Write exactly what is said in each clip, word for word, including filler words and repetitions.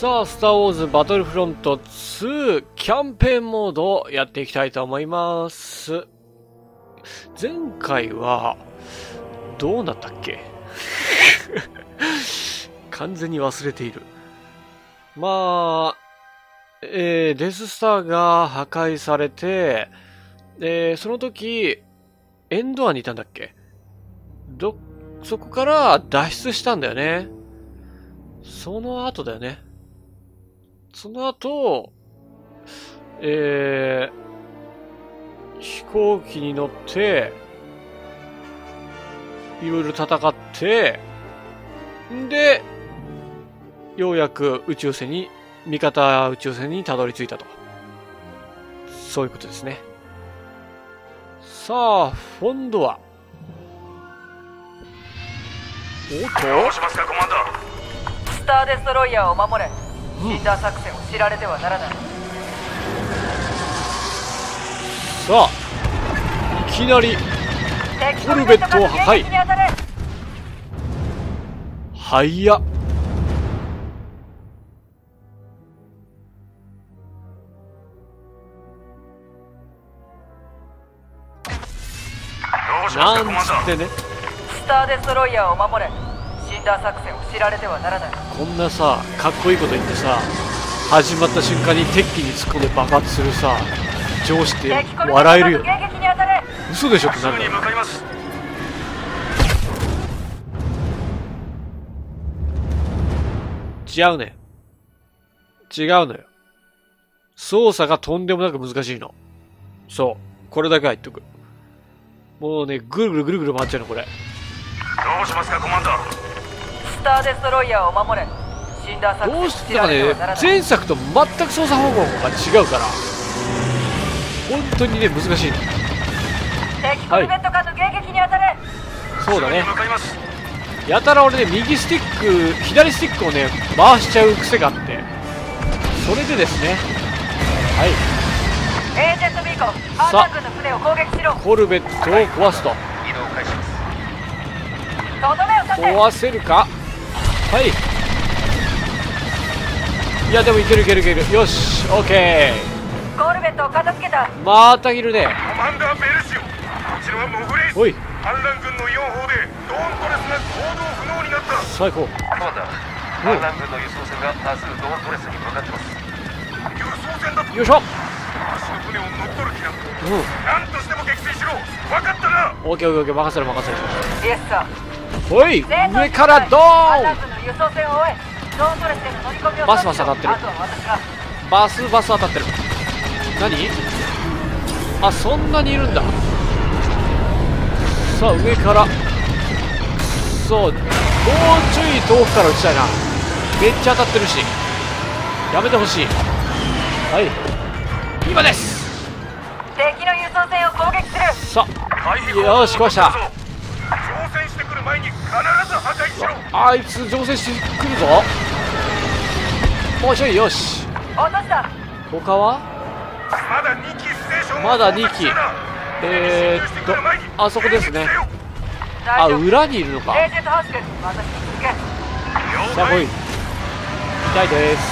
さあ、スターウォーズバトルフロントツーキャンペーンモードをやっていきたいと思います。前回は、どうなったっけ完全に忘れている。まあ、えー、デススターが破壊されて、えー、その時、エンドアにいたんだっけど、そこから脱出したんだよね。その後だよね。その後、えー、飛行機に乗って、いろいろ戦って、んで、ようやく宇宙船に、味方宇宙船にたどり着いたと。そういうことですね。さあ、今度は。おっと。どうしますか、コマンダー。スターデストロイヤーを守れ。シンダー作戦を知られてはならない。さあ、いきなりコルベットを破壊。はいや。なんつってね。スターデストロイヤーを守れ。シンダー作戦を知られてはならない。こんなさ、かっこいいこと言ってさ、始まった瞬間に敵機に突っ込んで爆発するさ上司って笑えるよ。嘘でしょってなるから。違うね、違うのよ。操作がとんでもなく難しいの。そう、これだけは言っとく。もうね、ぐるぐるぐるぐる回っちゃうのこれ。どうしますか、コマンダー。スターデストロイヤーを守れ。シンダー作戦を知られてはならない。どうしてだね、前作と全く操作方法が違うから本当にね、難しい。敵コルベット艦の迎撃に当たれ、はい、そうだね。やたら俺ね、右スティック左スティックをね回しちゃう癖があって、それでですね、はい、エージェントビーコン、アーサー軍の船を攻撃しろ。コルベットを壊すと。壊せるか。はい、いやでもいけるいけるいける。よし、オッケー。コルベットを片付けた。またいるね。コマンダーベルシオ、こちらはモグレイ。おい、反乱軍のよんほうでドーントレスが行動不能になった。最高。コマンダー、反乱軍の輸送船が多数ドーントレスに向かってます。輸送船だと。よいしょ。足の船を乗っ取る気だ。うん。なんとしても撃墜しろ。分かったな。オッケーオッケー、任せる任せる。イエスさん。おい、上からドーン。バスバス当たってる。バスバス当たってる。何、あ、そんなにいるんだ。さあ、上から。そう、もうちょい遠くから撃ちたいな。めっちゃ当たってるし、やめてほしい。はい、今です。敵の輸送船を攻撃する。さあ、よし、壊した。前に必ず破壊しろ。あいつ乗船してくるぞ。もうちょい。よし、落とした。他はまだにきステーション。まだにき。えーっと、あそこですね。あ、裏にいるのか。さあ来い。痛いです。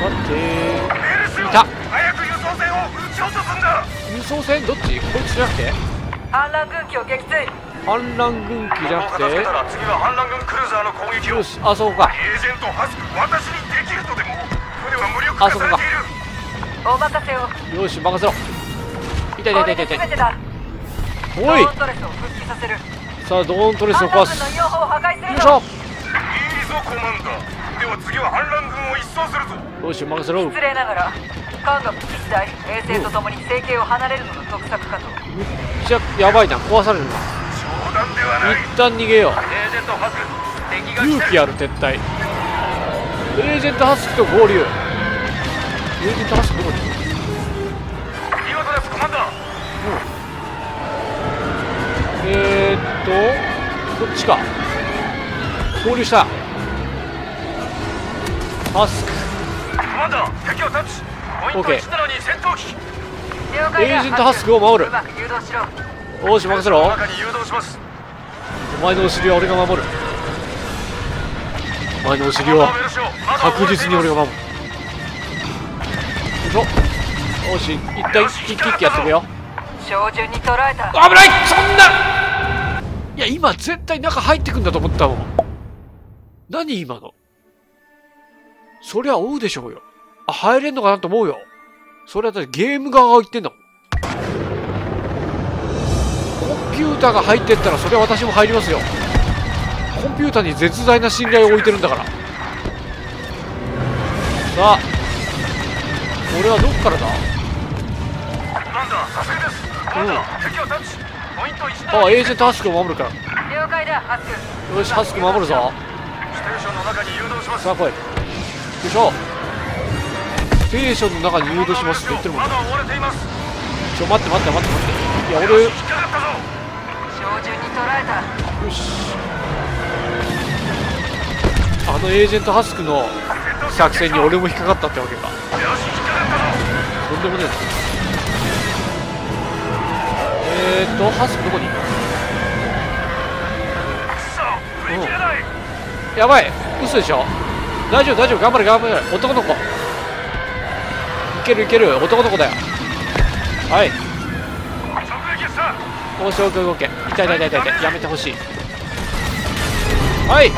さて、いた。早く輸送船を撃ち落とすんだ。輸送船どっち、こいつじゃなくて反乱軍機を撃墜。反乱軍機じゃなくて、次は反乱軍クルーザーの攻撃を。よし、あそこか。エージェントハスク、私にできるとでも。船は無力化されている。お任せを。よし、任せろ。痛い痛い痛い痛い痛い。おい、ドーントレスを復帰させる。さあ、ドーントレスを壊す。よいしょ。いいぞ、コマンダー。では次は反乱軍を一掃するぞ。よし、任せろ。失礼ながら艦がいち台、衛星とともに星系を離れるのが得策かと。めっちゃやばいな、壊されるな。冗談ではない。一旦逃げよう。エージェントハスク、勇気ある撤退。エージェントハスクと合流。エージェントハスクどこにいる。見事です、コマンダー。うん、えー、っとこっちか。合流した。ハスク、コマンダー、敵をタッチ。オッケー。エージェントハスクを守る。おーし、任せろ。お前のお尻は俺が守る。任お前のお尻を確実に俺が守る。よいしょ。よし、一体一気一気やってみよう。照準に捉えた。危ない。そんな。いや今絶対中入ってくんだと思ったもん。何今の。そりゃ追うでしょうよ。あ、入れんのかなと思うよ。それはだってゲーム側が言ってんだもん。コンピューターが入ってったらそれは私も入りますよ。コンピューターに絶大な信頼を置いてるんだから。さあ、これはどっからだ。なんだ、ハスクです。うん。ああ、エージェントハスクを守るから。了解だ、ハスク。よし、ハスク守るぞ。ステーションの中に誘導します。さあ、来い。よいしょ。ステーションの中に誘導しますって言ってるもん。ちょ、待って待って待って待って。いや、俺。よし。あのエージェントハスクの作戦に俺も引っかかったってわけか。とんでもねえです。えーっとハスクどこにいる。うん、やばい、嘘でしょ。大丈夫大丈夫、頑張れ頑張れ、男の子いけるいける、男の子だよ。はい、おしょうく動け。痛い痛い痛い痛い、やめてほしい。はい、一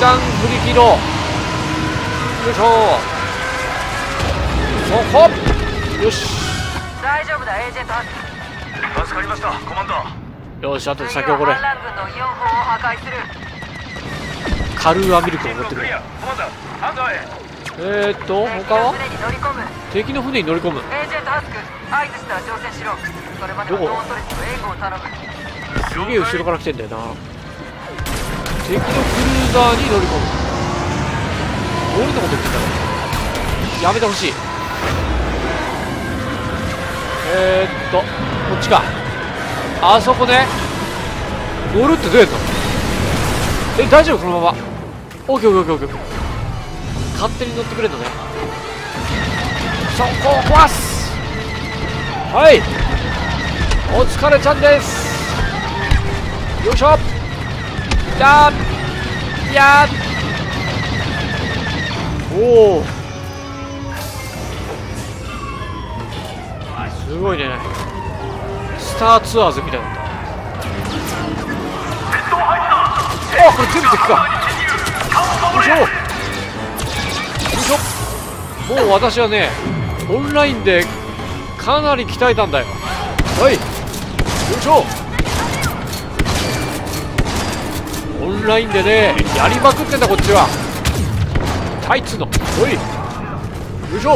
旦振り切ろう。よいしょ。そこ。よし。大丈夫だ、エージェントハック。助かりました、コマンダー。よし、あとで先をこれ。カルーアミルクを持ってくる。えーっと、他は？敵の船に乗り込む。どこ？すげえ後ろから来てんだよな。敵のクルーザーに乗り込む。俺のこと言ってんだろ。やめてほしい。えー、っとこっちか。あそこね。乗るってどうやったの。え、大丈夫このまま。オッケーオッケーオッケーオッケー。勝手に乗ってくれんのね。そこを壊す。はい、お疲れちゃんです。よいしょ。やーやー、おおすごいね。スターツアーズみたいな。あ、これ全部敵か。よいしょよいしょ。もう私はね、オンラインでかなり鍛えたんだよ。はい、よいしょ。オンラインでね、やりまくってんだこっちは。タイツのおい、よいしょ。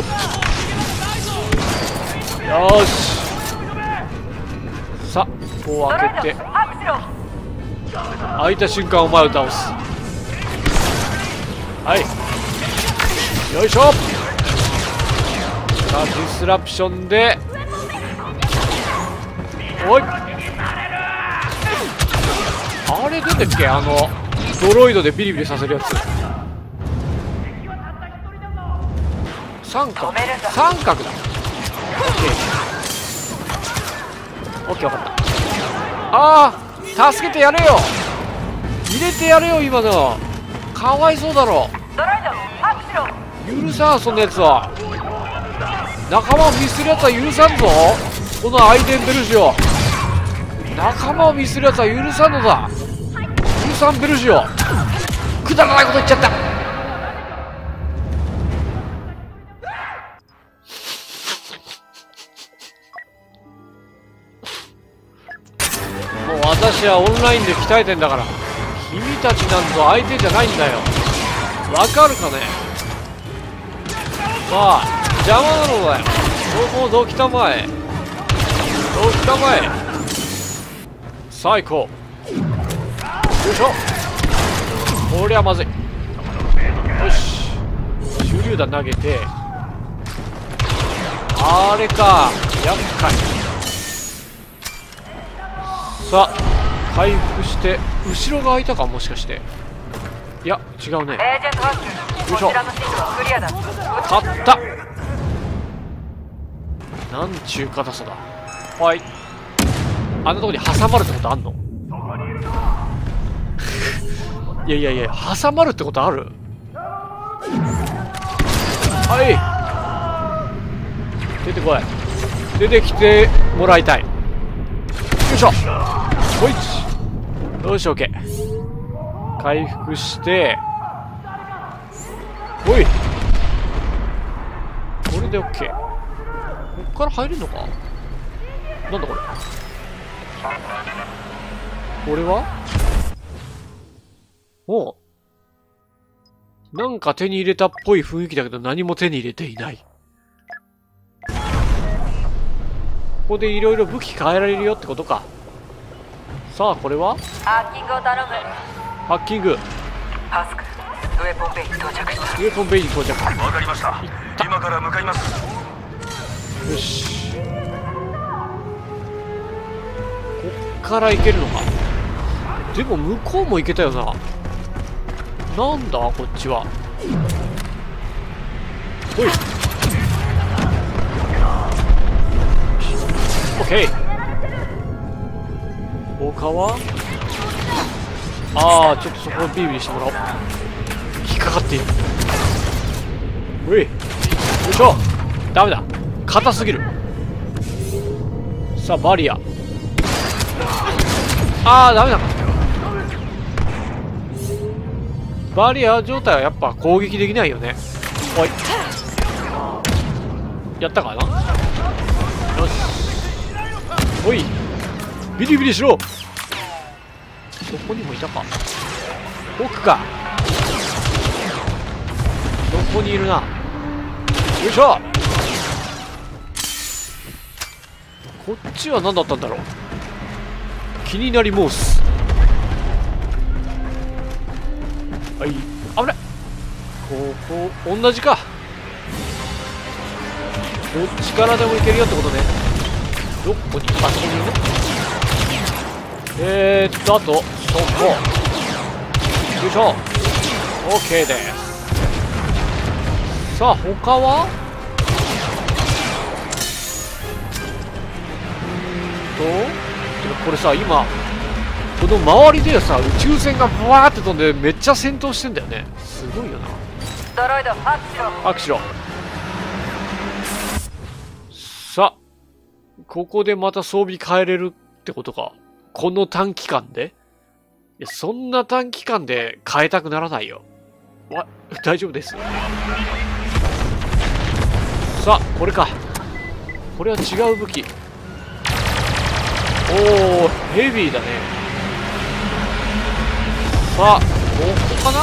よし、さあこう開けて、開いた瞬間お前を倒す。はい、よいしょ。さあディスラプションでおい、あれ出てっけ、あのドロイドでビリビリさせるやつ。三角三角だ。オッケー、分かった。ああ、助けてやれよ、入れてやれよ今の。かわいそうだろ。許さん、そんなやつは。仲間を見捨てるやつは許さんぞ。このアイデンベルジオ、仲間を見捨てるやつは許さんのだ。許さんベルジオ。くだらないこと言っちゃった。もう私はオンラインで鍛えてんだから、君たちなんぞ相手じゃないんだよ。わかるかね。まあ邪魔なのだよ。そこをどきたまえ、どきたまえ。最高。よいしょ。こりゃまずい。よし、手榴弾投げて、あれか、厄介。さあ回復して、後ろが空いたかもしかして。いや違うね。よいしょ、勝った。なんちゅう硬さだ。はい、あんなとこに挟まるってことあんのいやいやいや、挟まるってことある？はい。出てこい。出てきてもらいたい。よいしょ。ほいっち。よし、オッケー。回復して。ほい。これでオッケー。こっから入れるのか？なんだこれ。これは？おう。なんか手に入れたっぽい雰囲気だけど何も手に入れていない。ここでいろいろ武器変えられるよってことか。さあ、これはハッキングを頼む。ハッキング。ハスク、ウェポンベイに到着します。ウェポンベイに到着。わかりました。今から向かいます。よし。こっから行けるのか。でも向こうも行けたよな。なんだこっちは。ほい。オッケー。他は？ああ、ちょっとそこをビリビリしてもらおう。引っかかっている。ほい。よいしょ。ダメだ。硬すぎる。さあ、バリア。ああ、ダメだ。バリア状態はやっぱ攻撃できないよね。おい。やったかな？よし。おい。ビリビリしろ。そこにもいたか。奥か。そこにいるな。よいしょ。こっちは何だったんだろう。気になりモース。はい、危ない。ここ同じか。どっちからでもいけるよってことね。どこに、あそこにいるね。えーっとあとそこ。よいしょ。 OK です。さあ、他はうーんとこれさ、今この周りでさ、宇宙船がブワーって飛んでめっちゃ戦闘してんだよね。すごいよな。ドロイドハックしろ。ハックしろ。さあ、ここでまた装備変えれるってことか。この短期間で。いや、そんな短期間で変えたくならないよ。わ、大丈夫です。さあ、これか。これは違う武器。おお、ヘビーだね。さあ、ここかな。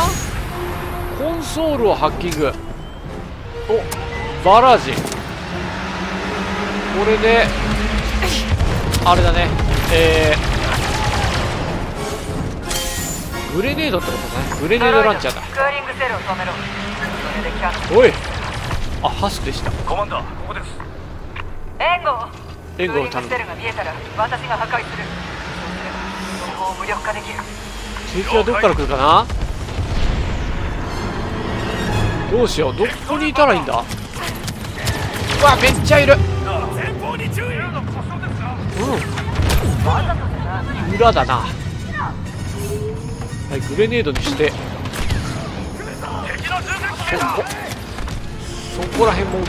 コンソールをハッキング。お、バラージン。これであれだね、えー、グレネードってことね。グレネードランチャーだ。おい。あ、ハスでした。コマンダー、ここです。援護援護を頼む。敵はどっから来るかな。どうしよう。どこにいたらいいんだ。うわ、めっちゃいる。うん、裏だな。はい、グレネードにして、そこ、そこらへんも撃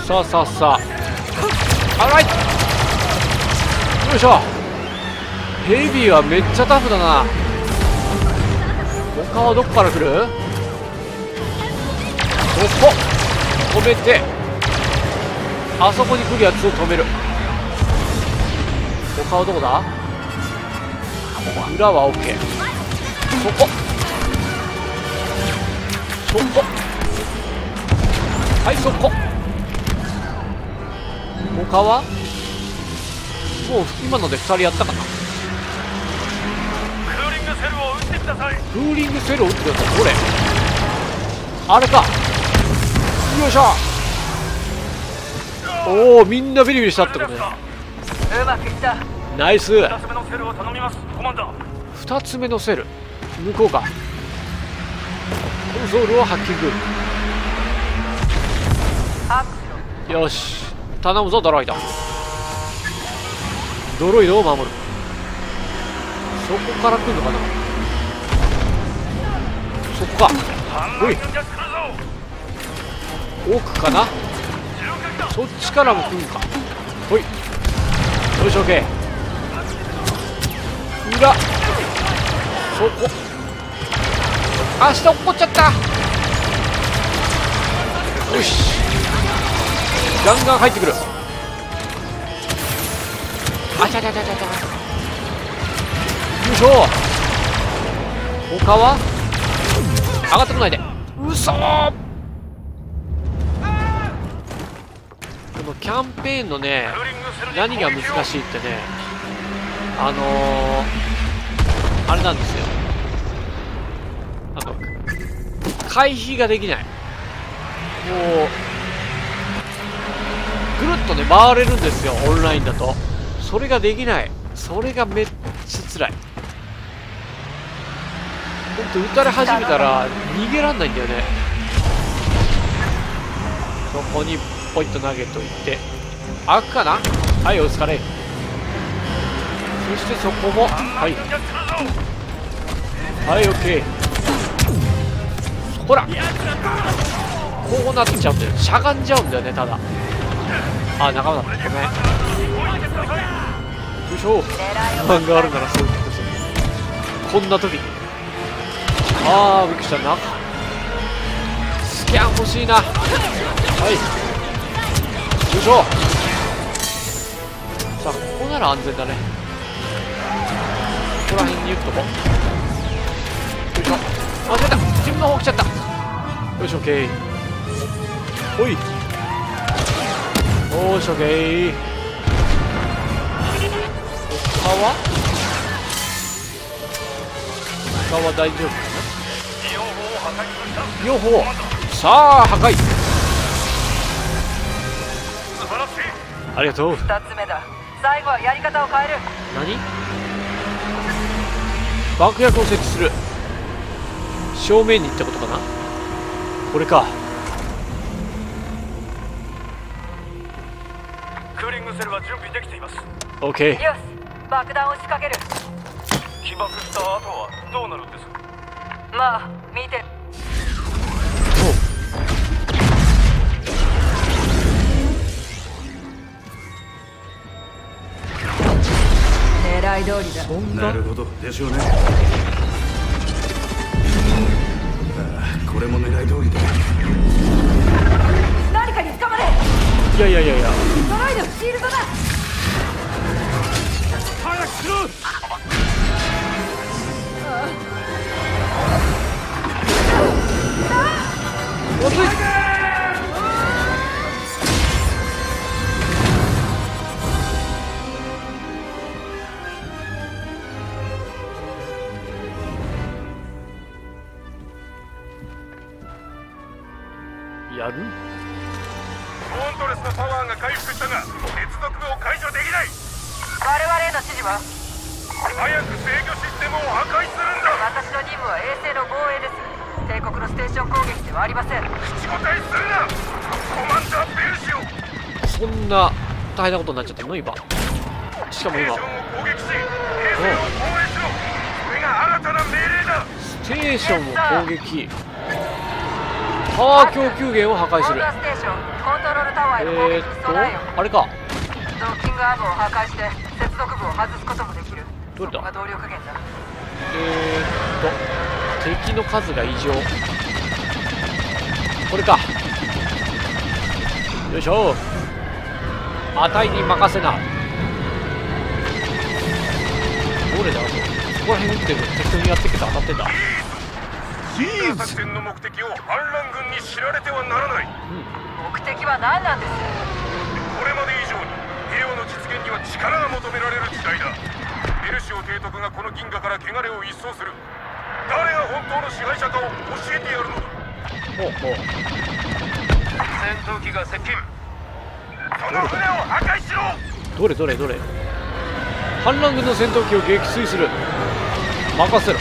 つ。さあさあさあ、あらい。よいしょ。ヘビーはめっちゃタフだな。他はどこから来る。ここ止めて、あそこに来るやつを止める。他はどこだ。裏は OK。 そこ、そこ、はい、そこ。他はもう今のでふたりやったかな。クーリングセルを打ってください。クーリングセルを打ってください。これあれか。よいしょ。おお、みんなビリビリしたってことね。うまくいった。ナイス。ふたつめのセルを頼みます、コマンダー。ふたつめのセル、向こうか。コンソールをハッキング。よし、頼むぞ、ドロイド。ドロイドを守る。そこから来るのかな。そこか。おい、奥かな。そっちからも来るか。ほい、よし、オッケー。裏、そこ、あ、下落っこっちゃった。よし、ガンガン入ってくる。あちゃちゃちゃちゃちゃ、よいしょ。他は上がってこないで。うそー。このキャンペーンのね、何が難しいってね、あのー、あれなんですよ、あの回避ができない。もうぐるっとね回れるんですよ、オンラインだと。それができない。それがめっちゃ辛い。ほんと撃たれ始めたら逃げらんないんだよね。そこにポイッと投げといて、開くかな。はい、お疲れ。そしてそこも、はいはい、オッケー。ほら、こうなっちゃうんだよ。しゃがんじゃうんだよね、ただ。あ、仲間だった。ごめん。よいしょ。不満があるならそういうことする。こんな時に、あー、びっくりしたな。スキャン欲しいな。はい。よいしょ。さあ、ここなら安全だね。ここら辺に行くとこ。よいしょ。間違えた。自分の方来ちゃった。よし、オッケー。ほい。よし、オッケー。他は他は大丈夫。両方、さあ破壊。ありがとう。ふたつめだ。最後はやり方を変える。何？爆薬を設置する。正面に行ったことかな。これか。クーリングセルは準備できています。 OK。 よし、爆弾を仕掛ける。起爆した後はどうなるんですか？まあ見て。狙い通りだ。そんな。なるほどでしょうね。ああ、これも狙い通りだ。誰かに捕まれ。いやいやいやいや。ドロイドシールドだ。早くしろ。ああ、おつい。やる？コントレスのパワーが回復したが、接続を解除できない。我々への指示は？早く制御システムを破壊するんだ。私の任務は衛星の防衛です。帝国のステーション攻撃ではありません。口答えするな。コマンダーベルシオ。そんな大変なことになっちゃったの今。しかも今ステーションを攻撃し、衛星を防衛しろ。これが新たな命令だ。ステーションを攻撃。パワー供給源を破壊する。えーっとあれか、ドッキングアームを破壊して接続部を外すこともできる。どれだ。動力源だ。えーっと敵の数が異常。これか。よいしょ。値に任せな。どれだ。ここら辺撃ってる。適当にやってきて当たってんだ。作戦の目的を反乱軍に知られてはならない。うん、目的は何なんです。これまで以上に平和の実現には力が求められる時代だ。ベルシオ提督がこの銀河から汚れを一掃する。誰が本当の支配者かを教えてやるのだ。ほうほう。戦闘機が接近。その船を破壊しろ。どれどれどれ。反乱軍の戦闘機を撃墜する。任せろ。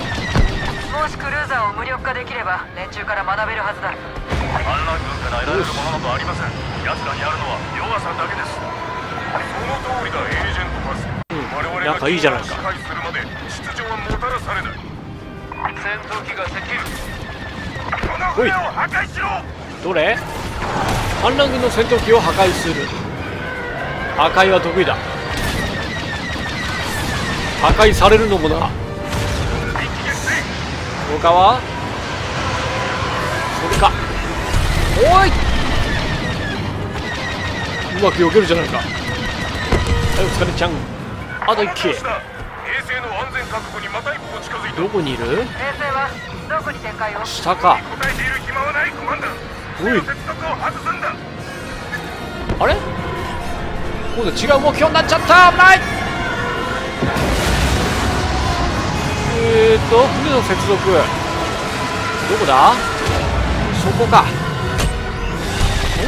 もしクルーザーを無力化できれば連中から学べるはずだ。反乱軍から得られるものなどありません。奴らにあるのは弱さだけです。その通りだ、エージェントパス。我々仲いいじゃないか。おい、どれ？反乱軍の戦闘機を破壊する。破壊は得意だ。破壊されるのもな。他はそれか。おい、うまく避けるじゃないか。はい、お疲れちゃん。あといっけい。どこにいる？下か。おい、あれ、今度違う目標になっちゃった。危ない。えーっと船の接続どこだ？そこか。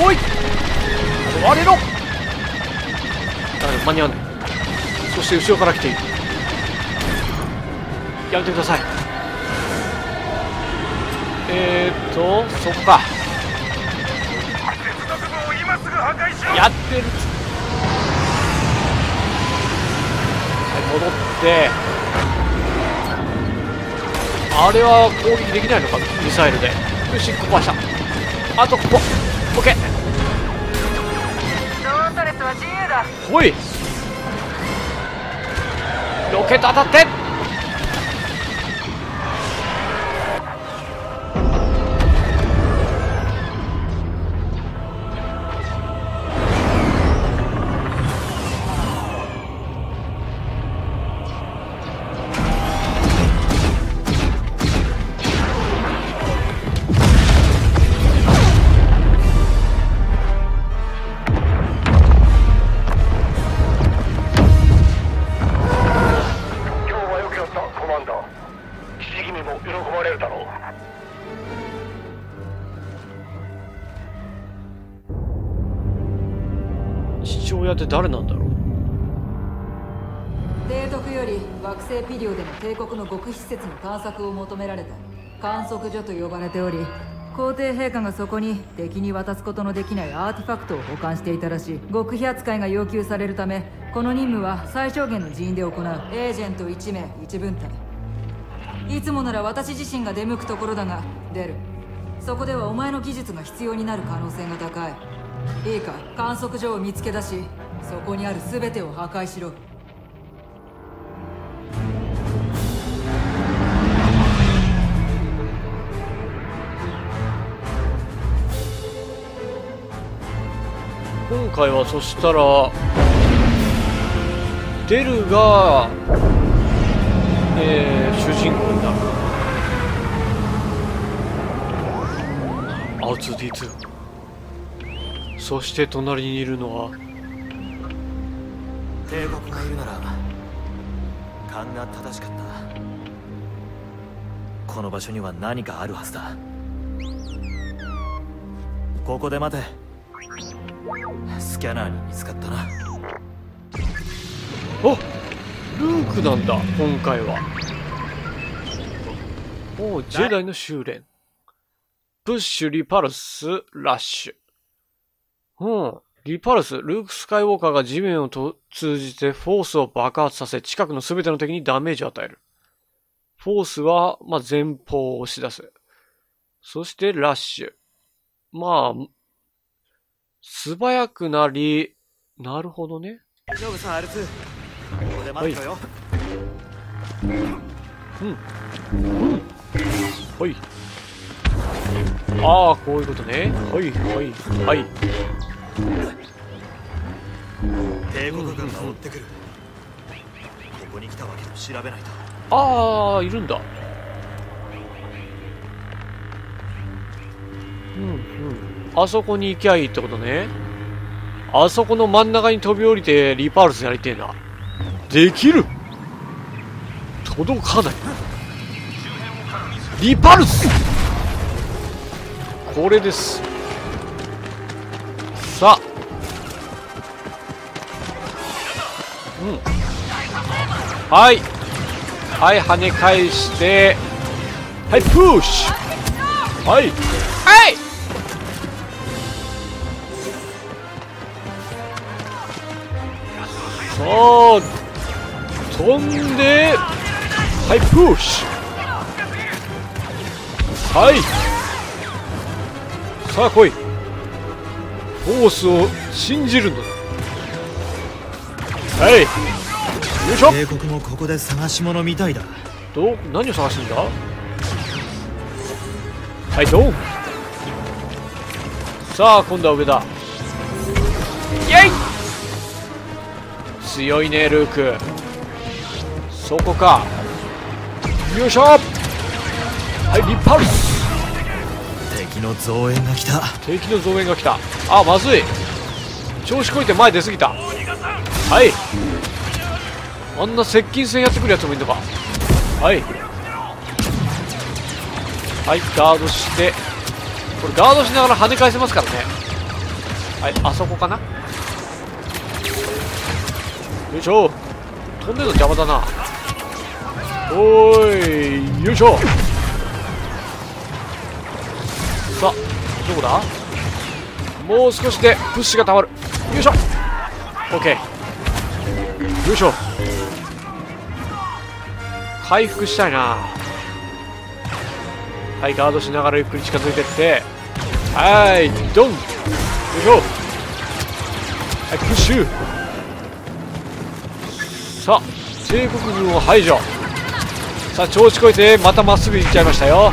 おい、壊れろ。間に合わない。そして後ろから来ている。やめてください。えーっとそこか。やってる。はい、戻って。あれは攻撃できないのか、ミサイルで。よし、ここはした。あとここ、オッケー。ほい、ロケット当たって。父親って誰なんだろう。提督より惑星ピリオでの帝国の極秘施設の探索を求められた。観測所と呼ばれており、皇帝陛下がそこに敵に渡すことのできないアーティファクトを保管していたらしい。極秘扱いが要求されるため、この任務は最小限の人員で行う。エージェントいちめいいちぶんたい。いつもなら私自身が出向くところだが、出る。そこではお前の技術が必要になる可能性が高い。いいか、観測所を見つけ出し、そこにある全てを破壊しろ。今回はそしたらデルが、えー、主人公になる。 アーツーディーツー。そして隣にいるのは帝国がいるなら勘が正しかった。この場所には何かあるはずだ。ここで待て。スキャナーに見つかったな。あ、ルークなんだ今回は。おう、ジェダイの修練。プッシュ、リパルス、ラッシュ。うん。リパルス、ルーク・スカイウォーカーが地面をと通じてフォースを爆発させ、近くの全ての敵にダメージを与える。フォースは、まあ、前方を押し出す。そして、ラッシュ。まあ、素早くなり、なるほどね。ジョブさん、アルツ。ここで待ってろよ。うん。うん。うん。はい。ああ、こういうことね。はいはいはい。帝国軍が追ってくる。ここに来たわけを調べないと。ああ、いるんだ。うんうん、あそこに行きゃいいってことね。あそこの真ん中に飛び降りてリパルスやりてえな。できる。届かない。リパルス、これです。さあ、うん、はいはい、跳ね返して、はい、プッシュ、はいはい。そう、飛んで、はい、プッシュ、はい、さあ来い、フォースを信じるんだ。はい、よいしょ。帝国もここで探し物みたいだ。どう、何を探してんだ。はい、どう。さあ、今度は上だ。イエイ、強いね、ルーク。そこか。よいしょ。はい、リパルス。敵の増援が来た。敵の増援が来た。あ、まずい。調子こいて前出過ぎた。はい。あんな接近戦やってくるやつもいるのか。はい。はい、ガードして。これガードしながら跳ね返せますからね。はい、あそこかな。よいしょ。飛んでるの邪魔だな。おーい、よいしょ。さあ、どこだ。もう少しでプッシュがたまる。よいしょ。オッケー。よいしょ。回復したいな。はい、ガードしながらゆっくり近づいてって、はい、ドン。よいしょ。はい、プッシュ。さあ、帝国軍を排除。さあ、調子こいてまたまっすぐ行っちゃいましたよ。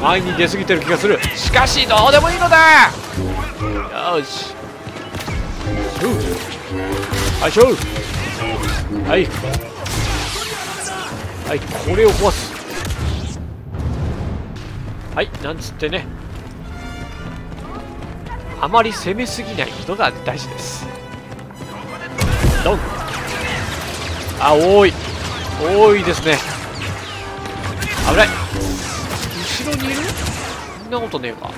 前に出過ぎてる気がする。しかしどうでもいいのだ。よし、はい、しょう。はい、はい、これを壊す。はい、なんつってね、あまり攻めすぎないことが大事です。ドン。あ、多い多いですね。危ない。後ろにいる。そんなことねえか。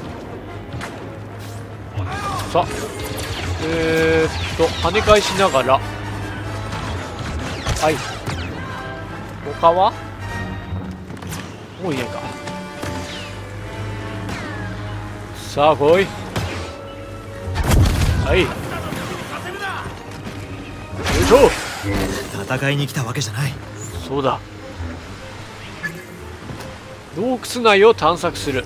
さあ、えーっと跳ね返しながら、はい、他はもういないか。さあ来い。はい、よいしょ。戦いに来たわけじゃない。そうだ、洞窟内を探索する。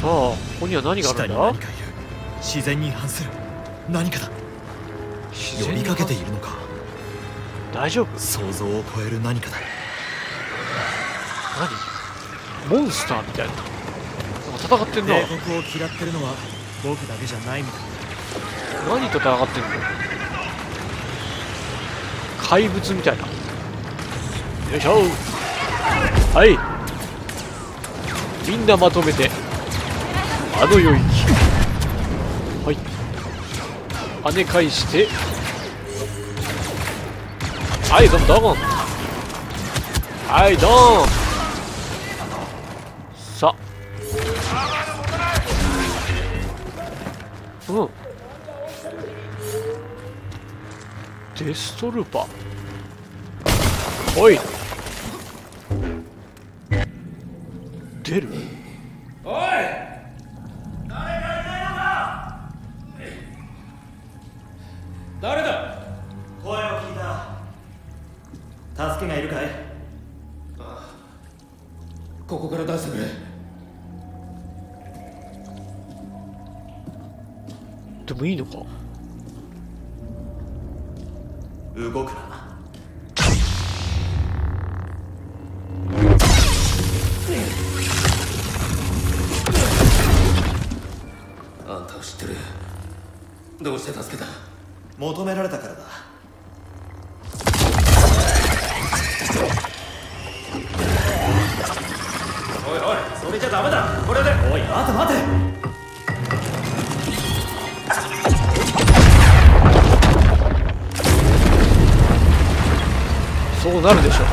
さあ、ここには何があるんだ。自然に反する何かだ。呼びかけているのか。大丈夫。想像を超える何かだ。何、モンスターみたいな。戦ってんな。僕を嫌ってるのは僕だけじゃないみたいな。何と戦ってんの。怪物みたいな。よいしょ。はい、みんなまとめてあの世行き。はい、跳ね返して、はい、ドンドン。はい、ドン。さあ、うん、デストルーパー。おい、出る。おい、誰だ。声を聞いた。助けがいるかい。ああ、ここから出してくれ。でもいいのか。動くな。あんたを知ってる。どうして助けた。求められたからだ。おいおい、それじゃダメだ。これで。おい、待て待て。そうなるでしょ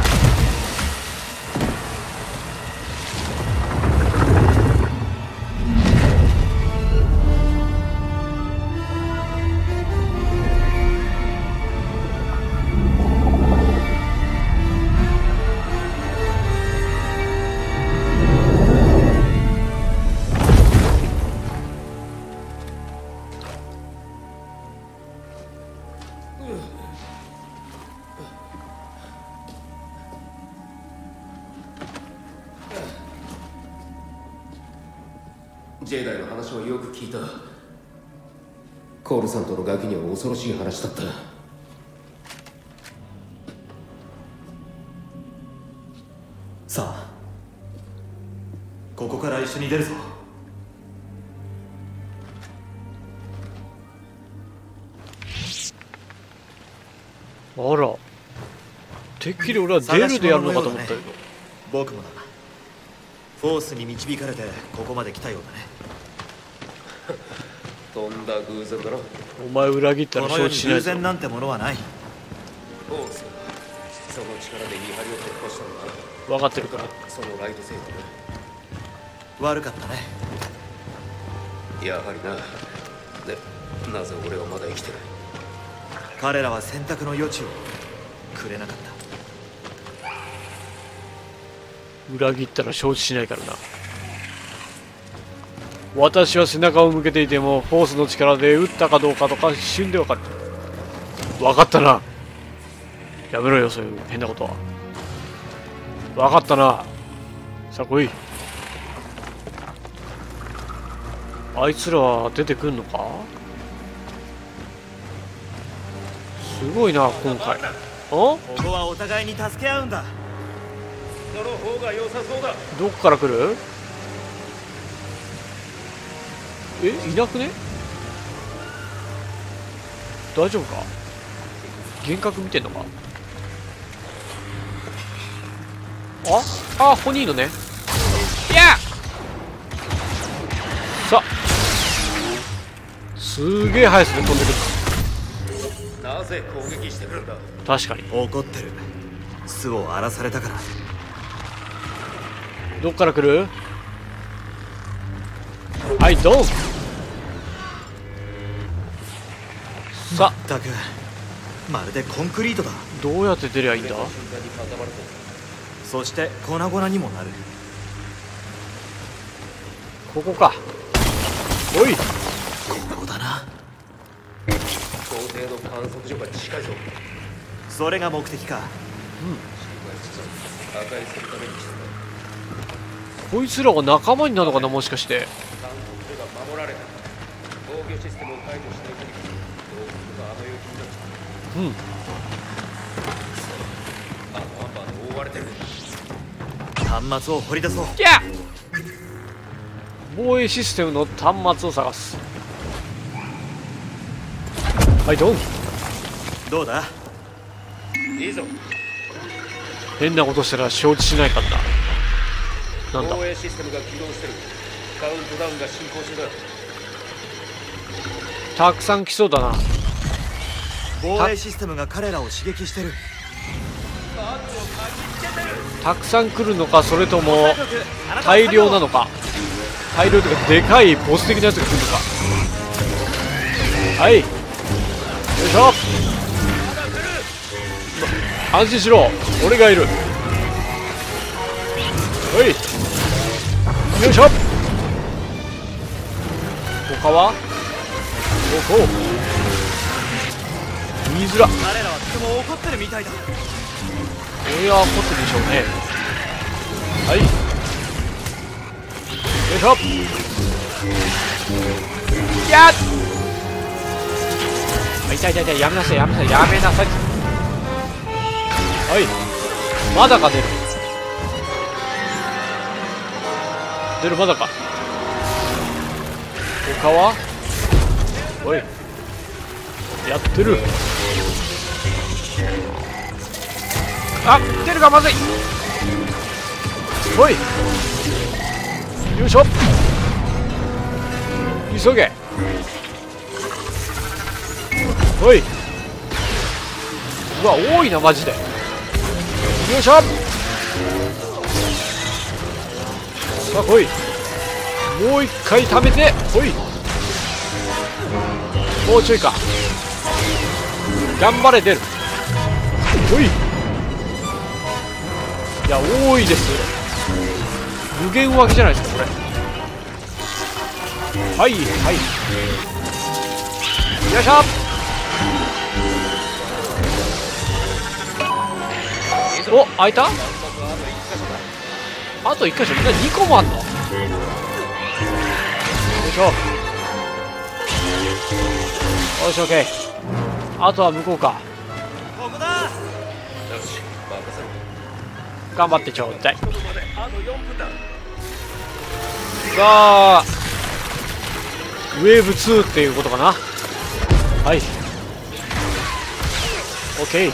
ジェイダイの話はよく聞いた。コールさんとのガキには恐ろしい話だった。さあ、ここから一緒に出るぞ。あら、てっきり俺は出るでやるのかと思ったけど、ね、僕もだ。フォースに導かれてここまで来たようだね。とんだ偶然だろ。お前裏切ったら承知しないぞ。偶然なんてものはない。フォースがその力で見張りを突破したのだな。分かってるから。そのライトセーブ悪かったね。やはりな。で、なぜ俺はまだ生きてる。彼らは選択の余地をくれなかった。裏切ったら承知しないからな。私は背中を向けていてもフォースの力で撃ったかどうかとか一瞬で分かる。分かったな。やめろよ、そういう変なことは。分かったな。さあ来い。あいつらは出てくんのか。すごいな今回。お？ここはお互いに助け合うんだ。その方が良さそうだ。どこから来る？え、いなくね？大丈夫か？幻覚見てんのか？あ、あ、ここにいいのね。いや。さあ。すげえ速さで飛んでくる。なぜ攻撃してくるんだ？確かに。怒ってる。巣を荒らされたから。どっから来る？はい、ドン。さあ、たくまるでコンクリートだ。どうやって出りゃいいんだ。そして粉々にもなる。ここか。おい、ここだな。皇帝の観測所が近いぞ。それが目的か。うん、破壊するために。こいつらが仲間になるのかな、もしかして。うん、端末を掘り出そう。いや、防衛システムの端末を探す。はい、ドン。どうだ、いいぞ。変なことしたら承知しないかんな。防衛システムが起動してる。カウントダウンが進行中だ。たくさん来そうだな。防衛システムが彼らを刺激してる。たくさん来るのか、それとも大量なのか。大量というかでかいボス的なやつが来るのか。はい、よいしょ。安心しろ、俺がいる。おい、よいしょ。他はここ見づら。彼らはとても怒ってるみたいだ。これは怒ってるでしょうね。はい、よいしょ。いやっ、痛い痛い痛い、やめなさいやめなさいやめなさい。はい、まだか出る出るまだか。他はおい、やってる。あ、出るがまずい。おい、よいしょ。急げ。おい、うわ、多いなマジで。よいしょ。さあ来い、もう一回溜めて来い。もうちょいか。頑張れ、出る。来い。いや、多いです。無限分けじゃないですかこれ。はいはい、よいしょ。お、開いた。あといっかしょ。みんなにこもあんの。しょ。よし、オッケー。あとは向こうか。ここだ。よし、任せろ。頑張ってちょうだい。さあ、ウェーブツーっていうことかな。はい。オッケー。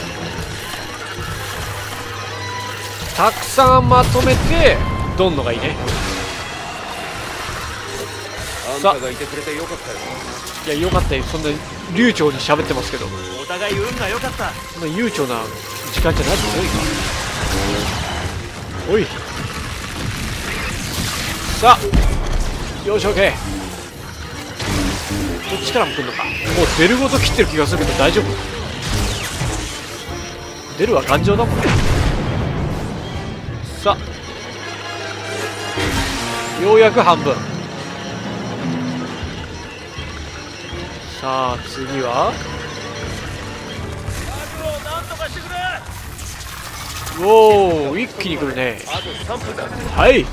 たくさんまとめてどんのがいいね。さあ、いやよかったよ。そんな流暢に喋ってますけど、お互い運が良かった。そんな悠長な時間じゃないですよ今。おい、さあ、よし、 OK。 こっちからも来んのか。もう出るごと切ってる気がするけど大丈夫。出るは頑丈だもんね。さあ、ようやく半分。さあ次はおお、一気に来るね。はい、よ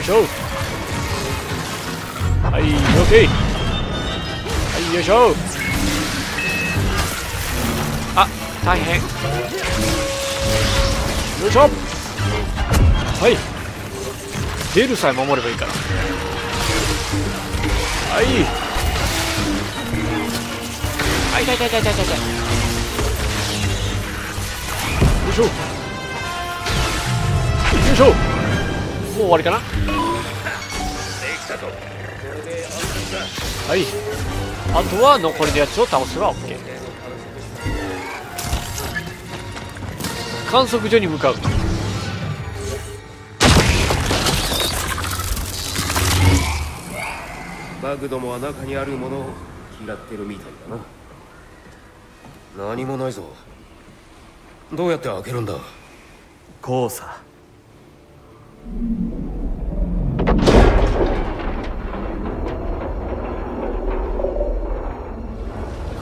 いしょ。はい、 OK。 はい、よいしょ。あ、大変。よいしょ。はい、出るさえ守ればいいから。はい、あ、痛い痛い痛い痛い痛い。よいしょよいしょ。もう終わりかな。はい、あとは残りのやつを倒せば OK。観測所に向かう。バグどもは中にあるものを嫌ってるみたいだな。何もないぞ。どうやって開けるんだ。こうさ。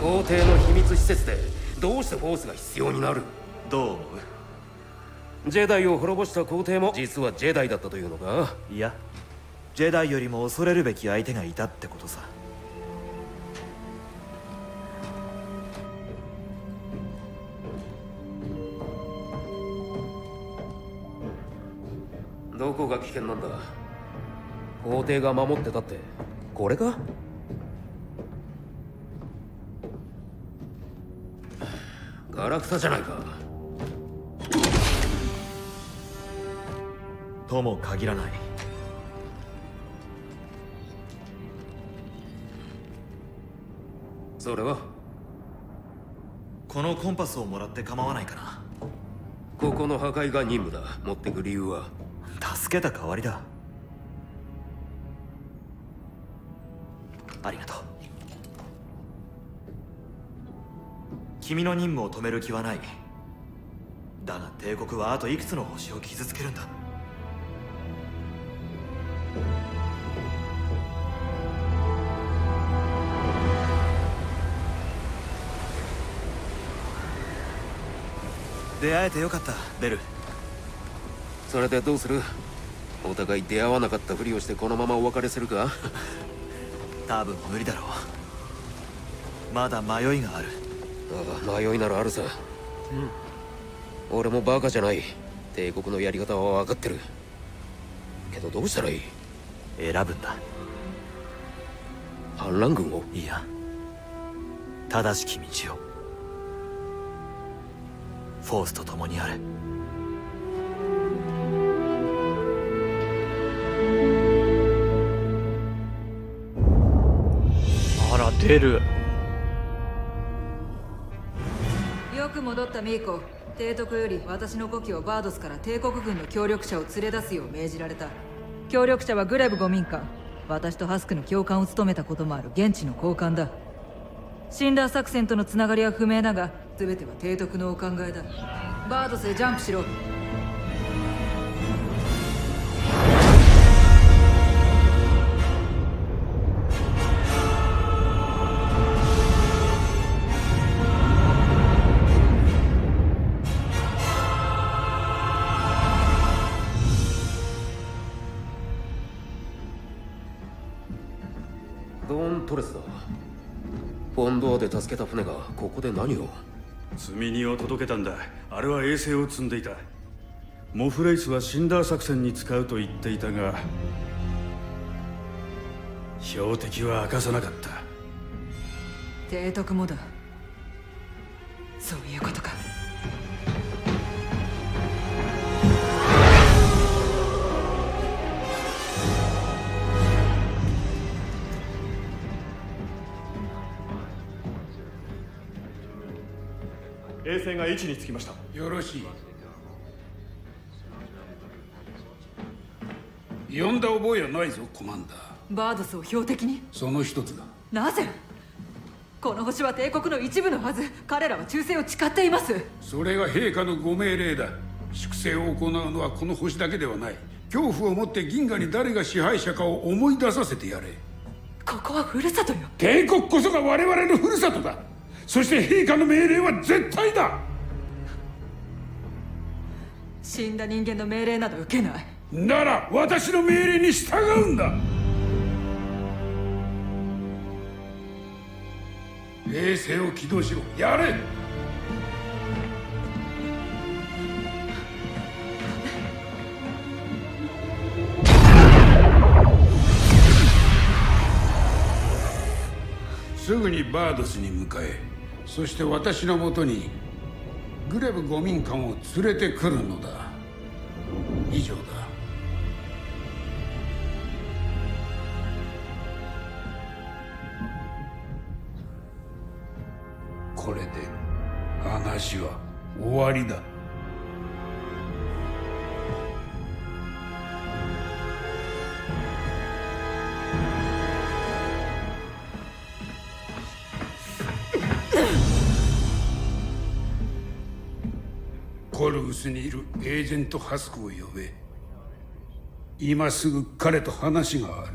皇帝の秘密施設でどうしてフォースが必要になる。どう思う。ジェダイを滅ぼした皇帝も実はジェダイだったというのか。いや、ジェダイよりも恐れるべき相手がいたってことさ。どこが危険なんだ。皇帝が守ってたってこれか。ガラクタじゃないか。とも限らない。それはこのコンパスをもらって構わないかな。ここの破壊が任務だ。持ってく理由は助けた代わりだ。ありがとう。君の任務を止める気はない。だが帝国はあといくつの星を傷つけるんだ。出会えてよかった、ベル。それでどうする。お互い出会わなかったふりをしてこのままお別れするか。多分無理だろう。まだ迷いがある。ああ、迷いならあるさ。うん、俺もバカじゃない。帝国のやり方は分かってるけど、どうしたらいい。選ぶんだ。反乱軍を。いや、正しき道を。フォースと共にある。あら、出る。よく戻ったミーコ。提督より私の故郷バードスから帝国軍の協力者を連れ出すよう命じられた。協力者はグレブ護民官。私とハスクの教官を務めたこともある現地の高官だ。シンダー作戦とのつながりは不明だが、全ては提督のお考えだ。バードスへジャンプしろ。トレスだ。フォンドアで助けた船がここで何を。積み荷を届けたんだ。あれは衛星を積んでいた。モフレイスはシンダー作戦に使うと言っていたが、標的は明かさなかった。提督もだ。そういうことか。衛星が位置につきました。よろしい。呼んだ覚えはないぞ、コマンダー。バードスを標的に。その一つだ。なぜ？この星は帝国の一部のはず。彼らは忠誠を誓っています。それが陛下のご命令だ。粛清を行うのはこの星だけではない。恐怖を持って銀河に誰が支配者かを思い出させてやれ。ここはふるさとよ。帝国こそが我々のふるさとだ。そして陛下の命令は絶対だ。死んだ人間の命令など受けない。なら私の命令に従うんだ。衛星を起動しろ。やれ。すぐにバードスに向かえ。そして私のもとにグレブゴ民官を連れてくるのだ。以上だ。これで話は終わりだ。コルウスにいるエージェント・ハスクを呼べ。今すぐ彼と話がある。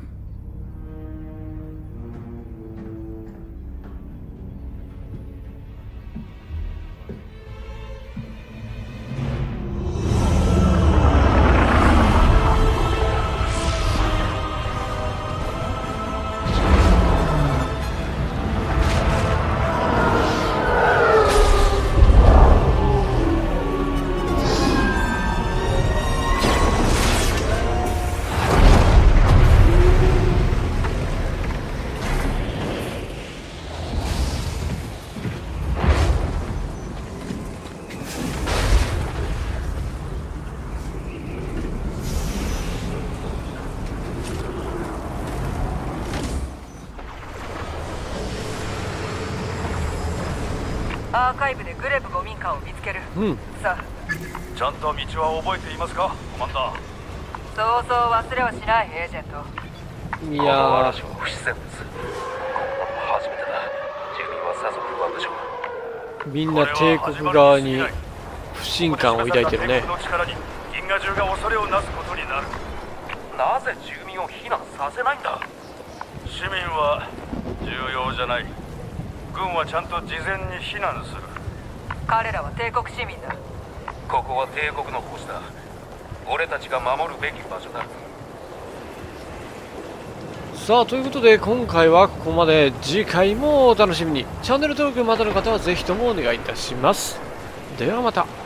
うん、さあ、ちゃんと道は覚えていますか、コマンダー。そうそう忘れはしない、エージェント。いやー、この嵐は不自然です。こんなの初めてだ。住民はさぞ不安でしょう。みんな帝国側に不信感を抱いてるね。この力に銀河中が恐れをなすことになる。なぜ住民を避難させないんだ。市民は重要じゃない。軍はちゃんと事前に避難する。彼らは帝国市民だ。ここは帝国の星だ。俺たちが守るべき場所だ。さあ、ということで今回はここまで。次回もお楽しみに。チャンネル登録まだの方はぜひともお願いいたします。ではまた。